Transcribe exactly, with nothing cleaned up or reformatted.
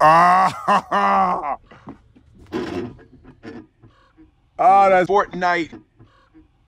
Ah, that's Fortnite.